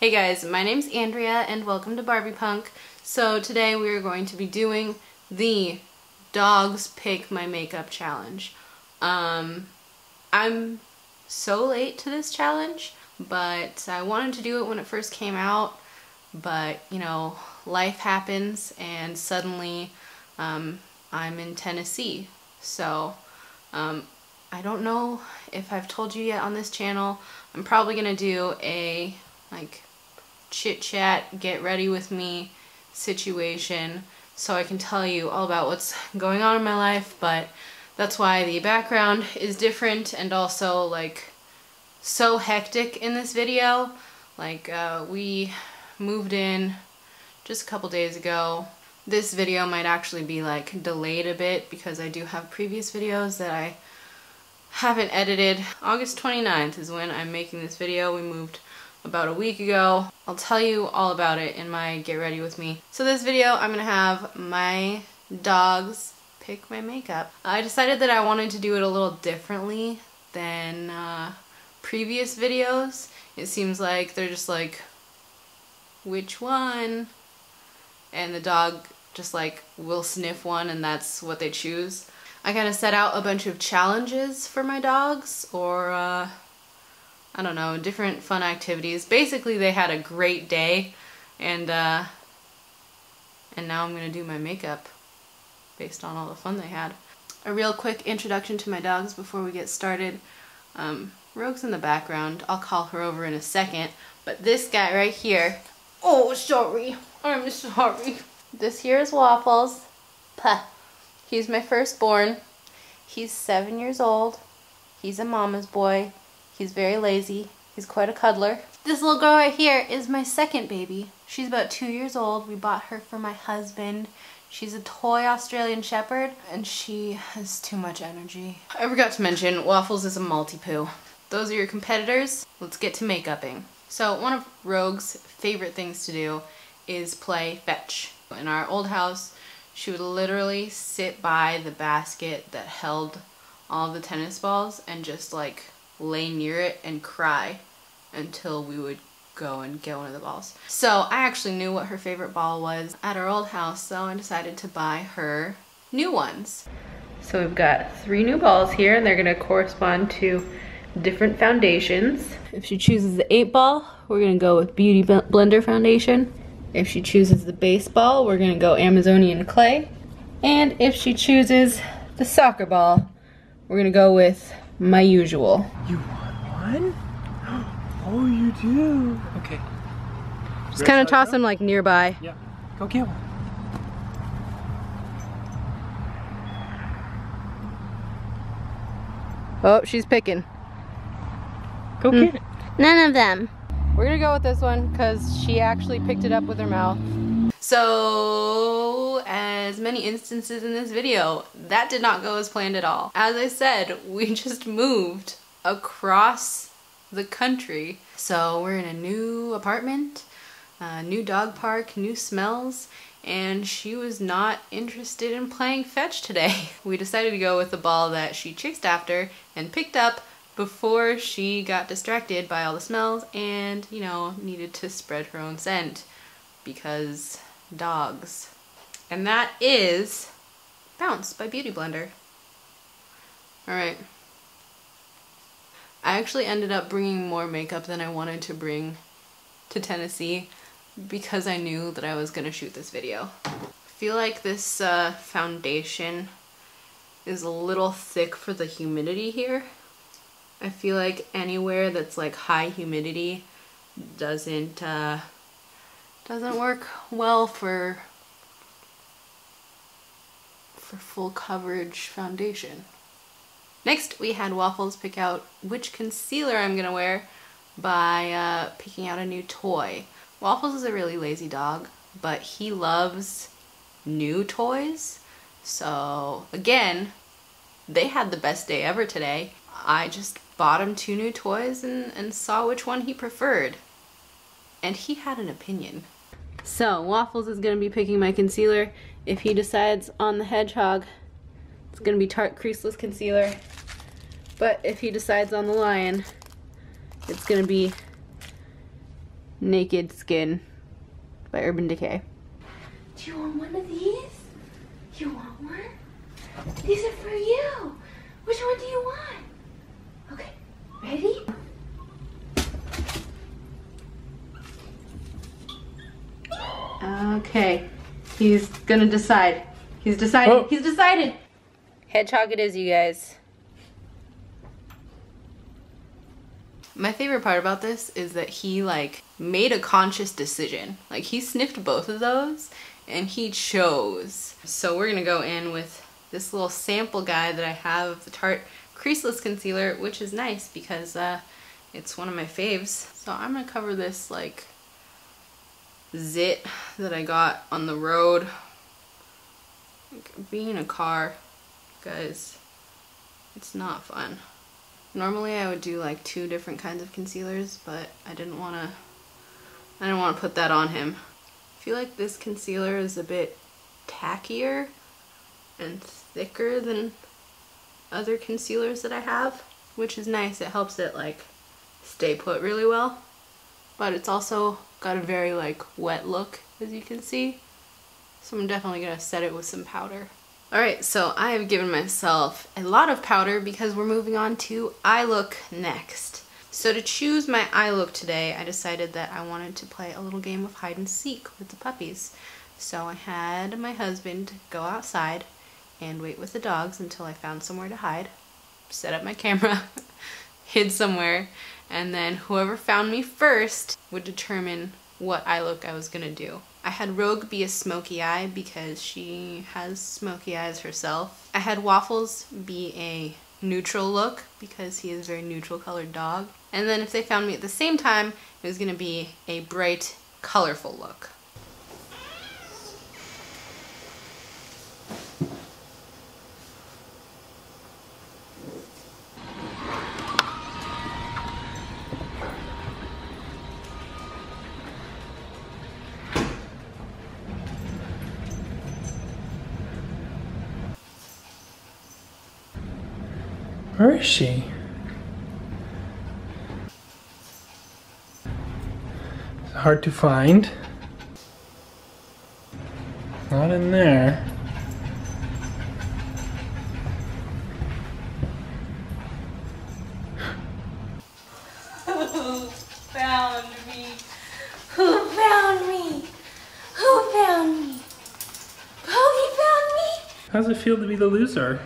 Hey guys, my name's Andrea and welcome to Barbie Punk. So today we are going to be doing the Dogs Pick My Makeup Challenge. I'm so late to this challenge, but I wanted to do it when it first came out, but you know, life happens and suddenly I'm in Tennessee. So I don't know if I've told you yet on this channel, I'm probably gonna do a like chit chat, get ready with me situation so I can tell you all about what's going on in my life, but that's why the background is different and also like so hectic in this video. Like we moved in just a couple days ago. This video might actually be like delayed a bit because I do have previous videos that I haven't edited. August 29th is when I'm making this video. We moved about a week ago. I'll tell you all about it in my get ready with me. So this video I'm gonna have my dogs pick my makeup. I decided that I wanted to do it a little differently than previous videos. It seems like they're just like, which one? And the dog just like will sniff one and that's what they choose. I kind of set out a bunch of challenges for my dogs, or I don't know, different fun activities. Basically they had a great day and now I'm gonna do my makeup based on all the fun they had. A real quick introduction to my dogs before we get started. Rogue's in the background. I'll call her over in a second, but this guy right here, oh sorry, I'm sorry. This here is Waffles. Puh. He's my firstborn. He's 7 years old. He's a mama's boy. He's very lazy. He's quite a cuddler. This little girl right here is my second baby. She's about 2 years old. We bought her for my husband. She's a toy Australian Shepherd and she has too much energy. I forgot to mention, Waffles is a Maltipoo. Those are your competitors. Let's get to makeup-ing. So one of Rogue's favorite things to do is play fetch. In our old house, she would literally sit by the basket that held all the tennis balls and just like lay near it and cry until we would go and get one of the balls. So I actually knew what her favorite ball was at our old house, so I decided to buy her new ones. So we've got three new balls here and they're gonna correspond to different foundations. If she chooses the 8 ball, we're gonna go with Beauty Blender foundation. If she chooses the baseball, we're gonna go Amazonian Clay. And if she chooses the soccer ball, we're gonna go with My Usual. You want one? Oh, you do? Okay. Just kind of toss them like nearby. Yeah, go get one. Oh, she's picking. Go get it. None of them. We're gonna go with this one because she actually picked it up with her mouth. So, as many instances in this video, that did not go as planned at all. As I said, we just moved across the country. So we're in a new apartment, a new dog park, new smells, and she was not interested in playing fetch today. We decided to go with the ball that she chased after and picked up before she got distracted by all the smells and, you know, needed to spread her own scent because dogs. And that is Bounce by Beauty Blender. Alright. I actually ended up bringing more makeup than I wanted to bring to Tennessee because I knew that I was gonna shoot this video. I feel like this foundation is a little thick for the humidity here. I feel like anywhere that's like high humidity doesn't work well for full coverage foundation. Next we had Waffles pick out which concealer I'm gonna wear by picking out a new toy. Waffles is a really lazy dog, but he loves new toys. So again, they had the best day ever today. I just bought him 2 new toys and saw which one he preferred. And he had an opinion. So Waffles is gonna be picking my concealer. If he decides on the hedgehog, it's gonna be Tarte Creaseless Concealer. But if he decides on the lion, it's gonna be Naked Skin by Urban Decay. Do you want one of these? You want one? These are for you. Which one do you want? Okay, ready? Okay, he's gonna decide. He's decided. Oh. He's decided. Hedgehog it is, you guys. My favorite part about this is that he like made a conscious decision. Like he sniffed both of those and he chose. So we're gonna go in with this little sample guy that I have of the Tarte Creaseless Concealer, which is nice because it's one of my faves. So I'm gonna cover this like zit that I got on the road. Like, being in a car, guys, it's not fun. Normally I would do like 2 different kinds of concealers, but I didn't want to put that on him. I feel like this concealer is a bit tackier and thicker than other concealers that I have, which is nice. It helps it like stay put really well, but it's also got a very like wet look, as you can see. So I'm definitely gonna set it with some powder. Alright, so I have given myself a lot of powder because we're moving on to eye look next. So to choose my eye look today, I decided that I wanted to play a little game of hide and seek with the puppies. So I had my husband go outside and wait with the dogs until I found somewhere to hide, set up my camera, hid somewhere, and then whoever found me first would determine what eye look I was gonna do. I had Rogue be a smoky eye because she has smoky eyes herself. I had Waffles be a neutral look because he is a very neutral colored dog. And then if they found me at the same time, it was gonna be a bright, colorful look. Where is she? It's hard to find. Not in there. Who found me? Who found me? Who found me? Pokey found me? How does it feel to be the loser?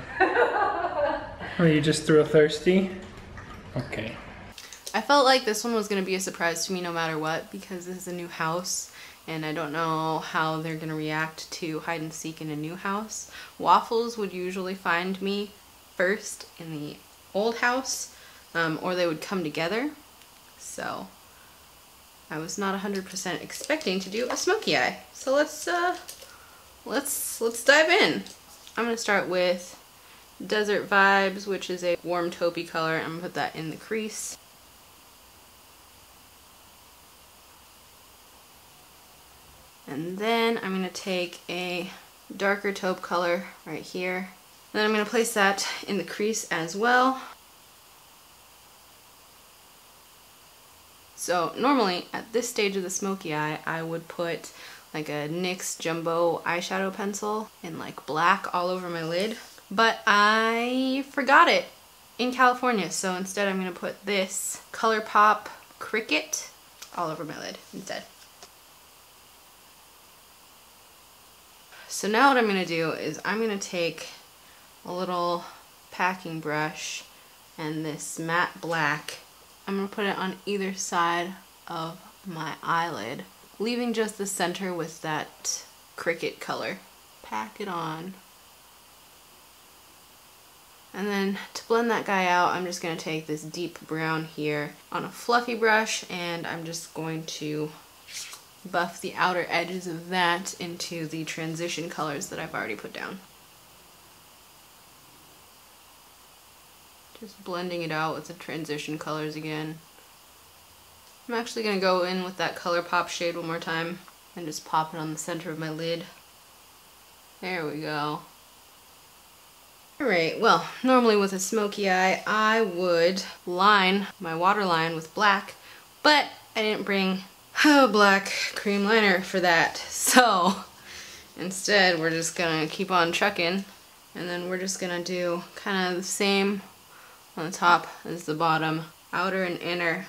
Are you just real thirsty? Okay. I felt like this one was gonna be a surprise to me no matter what because this is a new house and I don't know how they're gonna react to hide and seek in a new house. Waffles would usually find me first in the old house or they would come together. So I was not 100% expecting to do a smoky eye. So let's dive in. I'm gonna start with Desert Vibes, which is a warm taupey color. I'm gonna put that in the crease. And then I'm gonna take a darker taupe color right here. And then I'm gonna place that in the crease as well. So normally at this stage of the smoky eye, I would put like a NYX jumbo eyeshadow pencil in like black all over my lid. But I forgot it in California, so instead I'm gonna put this ColourPop KreKut all over my lid instead. So now what I'm gonna do is I'm gonna take a little packing brush and this matte black. I'm gonna put it on either side of my eyelid, leaving just the center with that KreKut color. Pack it on. And then to blend that guy out, I'm just gonna take this deep brown here on a fluffy brush and I'm just going to buff the outer edges of that into the transition colors that I've already put down. Just blending it out with the transition colors again. I'm actually gonna go in with that ColourPop shade one more time and just pop it on the center of my lid. There we go. Alright, well, normally with a smoky eye, I would line my waterline with black, but I didn't bring a black cream liner for that. So instead we're just gonna keep on chucking, and then we're just gonna do kind of the same on the top as the bottom, outer and inner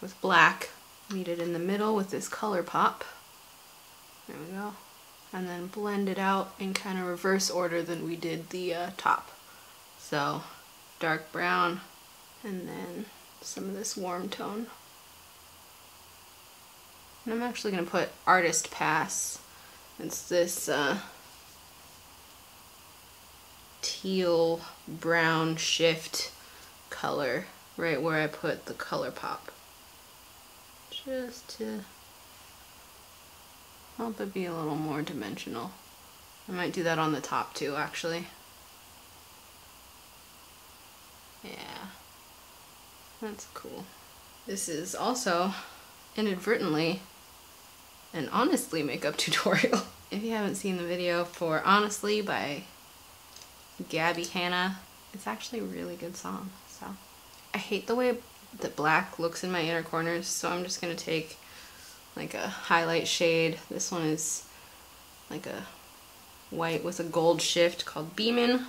with black. Meet it in the middle with this ColourPop. There we go. And then blend it out in kind of reverse order than we did the top. So dark brown and then some of this warm tone. And I'm actually going to put Artist Pass. It's this teal brown shift color right where I put the ColourPop. Just to help it be a little more dimensional. I might do that on the top too, actually. Yeah, that's cool. This is also inadvertently an Honestly makeup tutorial. If you haven't seen the video for Honestly by Gabby Hanna, it's actually a really good song. So I hate the way the black looks in my inner corners, so I'm just gonna take like a highlight shade. This one is like a white with a gold shift called Beeman,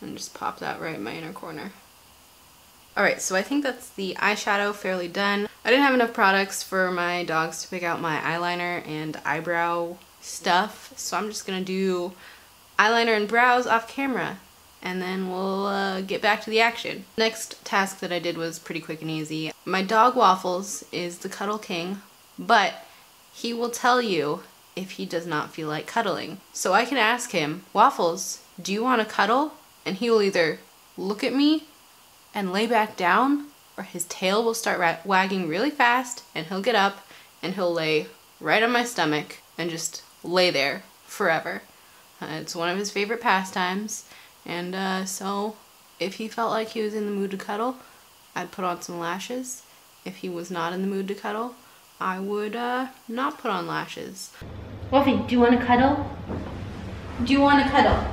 and just pop that right in my inner corner. Alright, so I think that's the eyeshadow fairly done. I didn't have enough products for my dogs to pick out my eyeliner and eyebrow stuff, so I'm just gonna do eyeliner and brows off camera, and then we'll get back to the action. Next task that I did was pretty quick and easy. My dog Waffles is the cuddle king, but he will tell you if he does not feel like cuddling. So I can ask him, Waffles, do you want to cuddle? And he will either look at me and lay back down, or his tail will start wagging really fast and he'll get up and he'll lay right on my stomach and just lay there forever. It's one of his favorite pastimes. And so if he felt like he was in the mood to cuddle, I'd put on some lashes. If he was not in the mood to cuddle, I would not put on lashes. Wolfie, do you want to cuddle? Do you want to cuddle?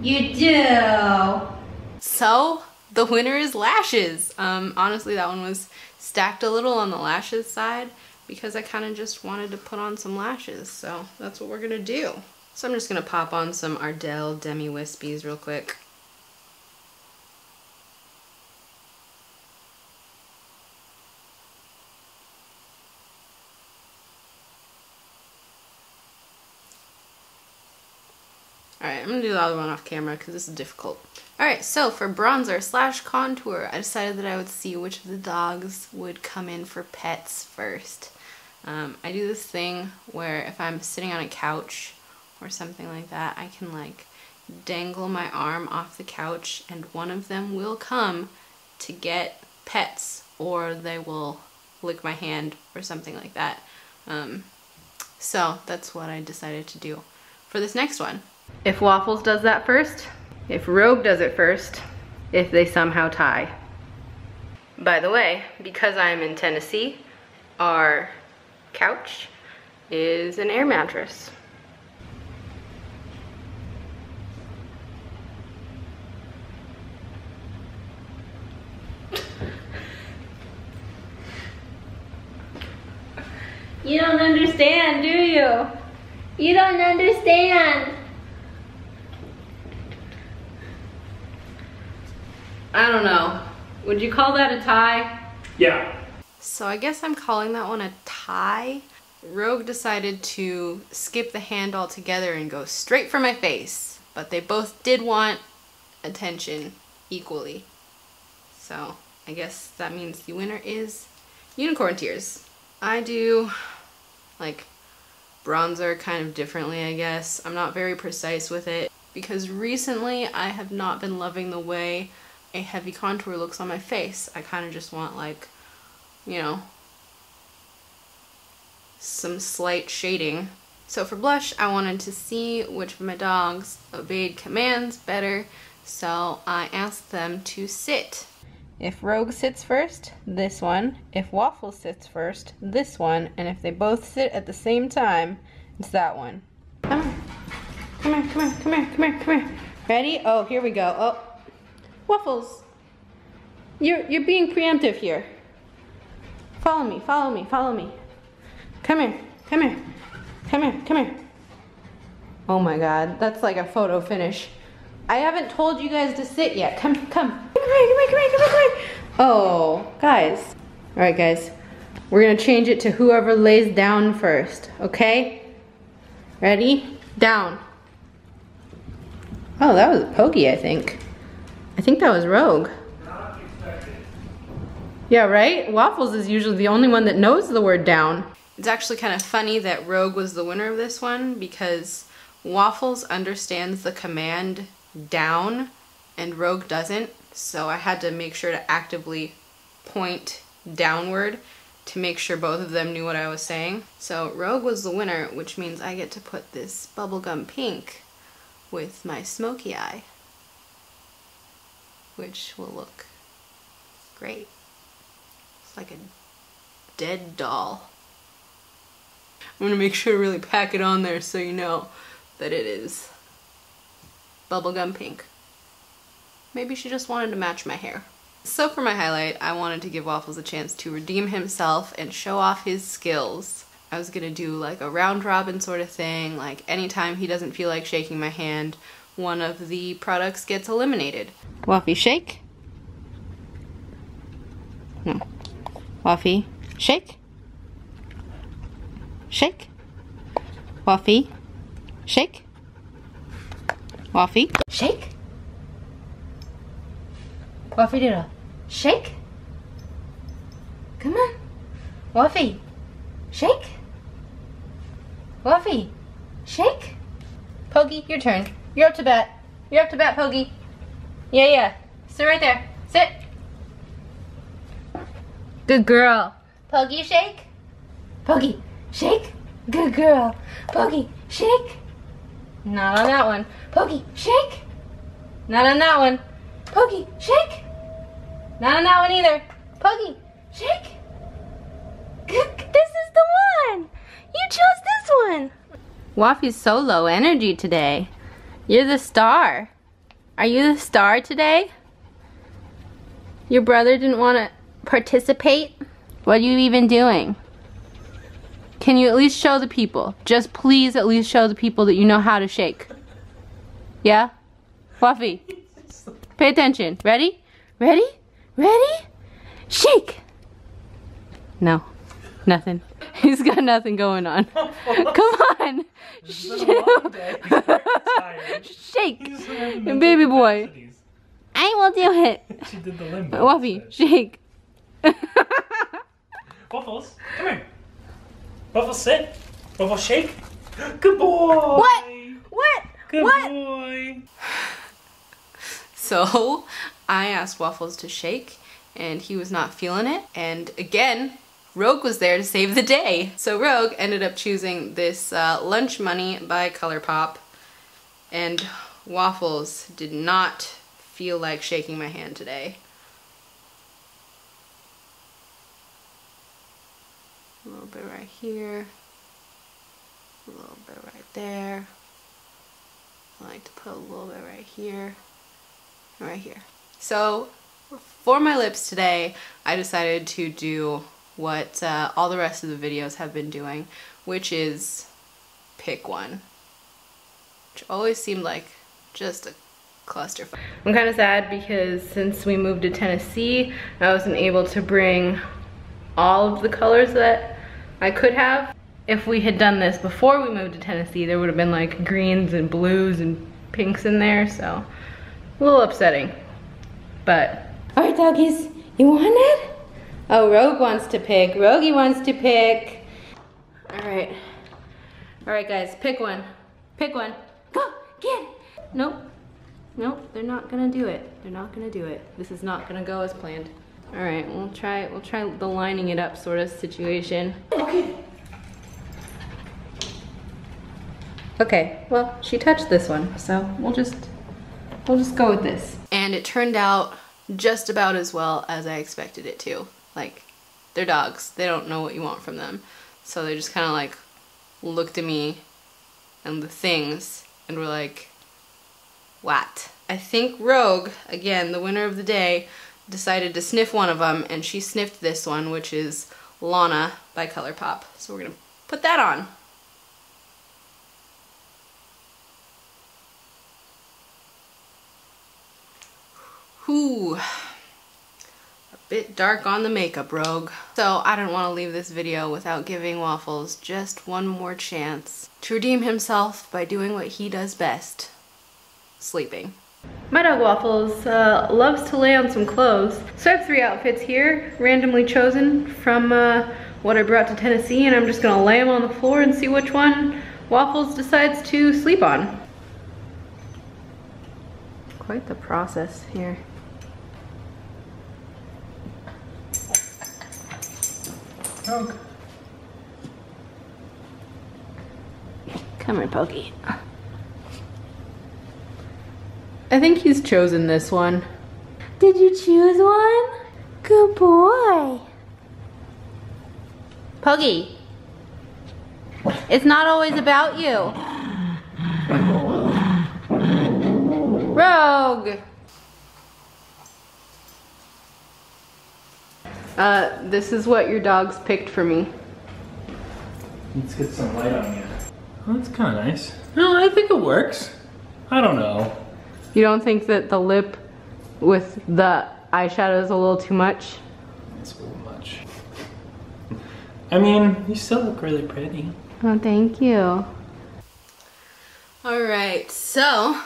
You do! So the winner is lashes. Honestly, that one was stacked a little on the lashes side because I kind of just wanted to put on some lashes. So that's what we're gonna do. So I'm just going to pop on some Ardell Demi Wispies real quick. Alright, I'm going to do the other one off camera because this is difficult. Alright, so for bronzer slash contour, I decided that I would see which of the dogs would come in for pets first. I do this thing where if I'm sitting on a couch or something like that, I can like dangle my arm off the couch and one of them will come to get pets, or they will lick my hand or something like that. So that's what I decided to do for this next one. If Waffles does that first, if Rogue does it first, if they somehow tie. By the way, because I'm in Tennessee, our couch is an air mattress. You don't understand, do you? You don't understand. I don't know. Would you call that a tie? Yeah. So I guess I'm calling that one a tie. Rogue decided to skip the hand altogether and go straight for my face, but they both did want attention equally. So I guess that means the winner is Unicorn Tears. I do like bronzer kind of differently, I guess. I'm not very precise with it because recently I have not been loving the way a heavy contour looks on my face. I kind of just want like, you know, some slight shading. So for blush, I wanted to see which of my dogs obeyed commands better, so I asked them to sit. If Rogue sits first, this one. If Waffle sits first, this one. And if they both sit at the same time, it's that one. Come on. Come here, come here, come here, come here, come here. Ready? Oh, here we go. Oh. Waffles. You're being preemptive here. Follow me, follow me, follow me. Come here, come here, come here, come here. Oh my God, that's like a photo finish. I haven't told you guys to sit yet. Come, come. Come here, come here, come here, come here, come here. Oh, guys. All right, guys. We're gonna change it to whoever lays down first, okay? Ready? Down. Oh, that was a pokey, I think. I think that was Rogue. Yeah, right? Waffles is usually the only one that knows the word down. It's actually kind of funny that Rogue was the winner of this one because Waffles understands the command down and Rogue doesn't, so I had to make sure to actively point downward to make sure both of them knew what I was saying. So Rogue was the winner, which means I get to put this bubblegum pink with my smoky eye, which will look great. It's like a dead doll. I'm gonna make sure to really pack it on there so you know that it is bubblegum pink. Maybe she just wanted to match my hair. So for my highlight, I wanted to give Waffles a chance to redeem himself and show off his skills. I was gonna do like a round robin sort of thing, like anytime he doesn't feel like shaking my hand, one of the products gets eliminated. Waffy, shake. No. Waffy, shake. Shake. Waffy, shake. Waffy, shake. Waffy doodle, shake. Come on. Waffy, shake. Waffy, shake. Pokey, your turn. You're up to bat. You're up to bat, Pokey. Yeah, yeah. Sit right there. Sit. Good girl. Pokey, shake. Pokey, shake. Good girl. Pokey, shake. Not on that one. Pokey, shake. Not on that one. Pokey, shake. Not on that one either. Pokey, shake. This is the one. You chose this one. Waffy's so low energy today. You're the star. Are you the star today? Your brother didn't want to participate? What are you even doing? Can you at least show the people? Just please at least show the people that you know how to shake. Yeah? Waffy, pay attention. Ready? Ready? Ready? Shake! No. Nothing. He's got nothing going on. Come on! Shake! Baby boy. I will do it! She did the limbo. Waffy, shake. Waffles, come here. Waffles, sit. Waffles, shake. Good boy! What? What? Good what? Boy! So, I asked Waffles to shake, and he was not feeling it. And again, Rogue was there to save the day. So Rogue ended up choosing this Lunch Money by ColourPop, and Waffles did not feel like shaking my hand today. A little bit right here, a little bit right there. I like to put a little bit right here, and right here. So for my lips today, I decided to do what all the rest of the videos have been doing, which is pick one, which always seemed like just a clusterfuck. I'm kind of sad because since we moved to Tennessee, I wasn't able to bring all of the colors that I could have. If we had done this before we moved to Tennessee, there would have been like greens and blues and pinks in there, so a little upsetting, but. All right, doggies, you want it? Oh, Rogue wants to pick. Rogie wants to pick. Alright. Alright, guys. Pick one. Pick one. Go! Get it! Nope. Nope. They're not gonna do it. They're not gonna do it. This is not gonna go as planned. Alright, we'll try the lining it up sort of situation. Okay. Okay, well, she touched this one, so we'll just go with this. And it turned out just about as well as I expected it to. Like, they're dogs. They don't know what you want from them. So they just kind of like looked at me and the things and were like, what? I think Rogue, again, the winner of the day, decided to sniff one of them, and she sniffed this one, which is Lana by ColourPop. So we're gonna put that on. Ooh, a bit dark on the makeup, Rogue. So I don't want to leave this video without giving Waffles just one more chance to redeem himself by doing what he does best, sleeping. My dog Waffles loves to lay on some clothes. So I have three outfits here, randomly chosen from what I brought to Tennessee, and I'm just gonna lay them on the floor and see which one Waffles decides to sleep on. Quite the process here. Rogue. Come here, Pokey. I think he's chosen this one. Did you choose one? Good boy. Pokey, it's not always about you. Rogue. This is what your dogs picked for me. Let's get some light on you. Well, that's kind of nice. No, I think it works. I don't know. You don't think that the lip with the eyeshadow is a little too much? It's a little much. I mean, you still look really pretty. Oh, thank you. Alright, so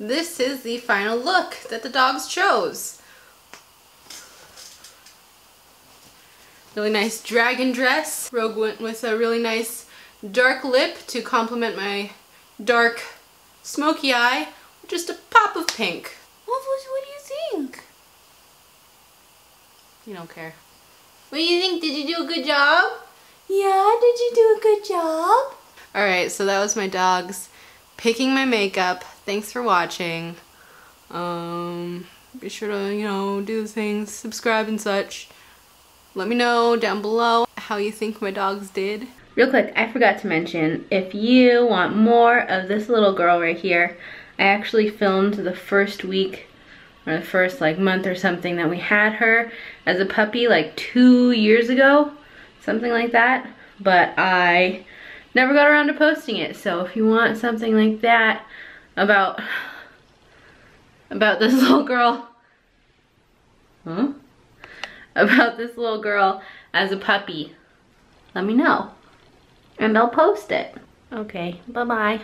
this is the final look that the dogs chose. Really nice dragon dress. Rogue went with a really nice dark lip to complement my dark smoky eye. Just a pop of pink. Waffles, what do you think? You don't care. What do you think? Did you do a good job? Yeah, did you do a good job? Alright, so that was my dogs picking my makeup. Thanks for watching. Be sure to, you know, do the things, subscribe and such. Let me know down below how you think my dogs did. Real quick, I forgot to mention, if you want more of this little girl right here, I actually filmed the first week or the first like month or something that we had her as a puppy like 2 years ago, something like that, but I never got around to posting it. So if you want something like that about this little girl, huh? About this little girl as a puppy, let me know and I'll post it. Okay, bye-bye.